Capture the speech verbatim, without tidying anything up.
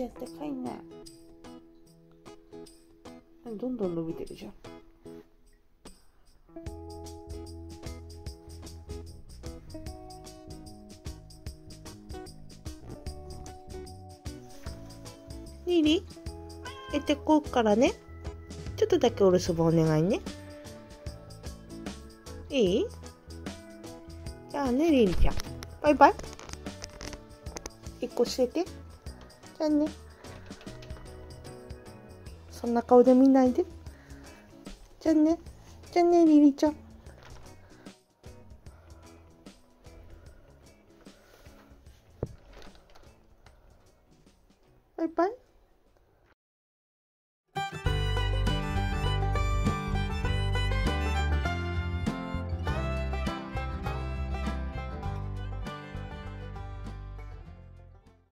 Gideceğiz de kayna. Ben don donlu bitireceğim.リリ、えてこっからね。ちょっとだけお留守番お願いね。いい？じゃあね、リリちゃん。バイバイ。一個してて。じゃあね。そんな顔で見ないで。じゃあね。じゃあね、リリちゃん。